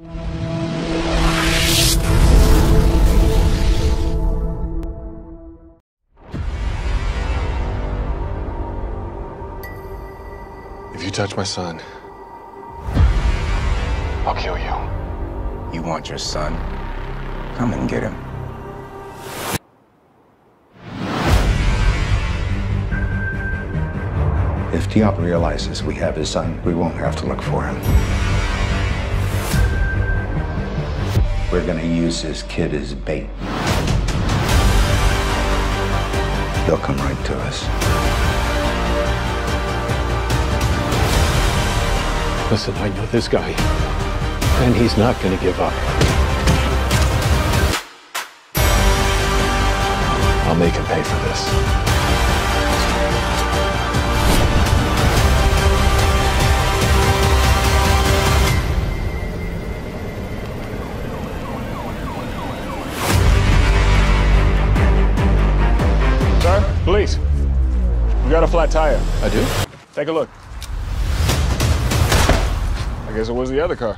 If you touch my son, I'll kill you. You want your son? Come and get him. If Diop realizes we have his son, we won't have to look for him. We're gonna use this kid as bait. They'll come right to us. Listen, I know this guy, and he's not gonna give up. I'll make him pay for this. Police, we got a flat tire. I do? Take a look. I guess it was the other car.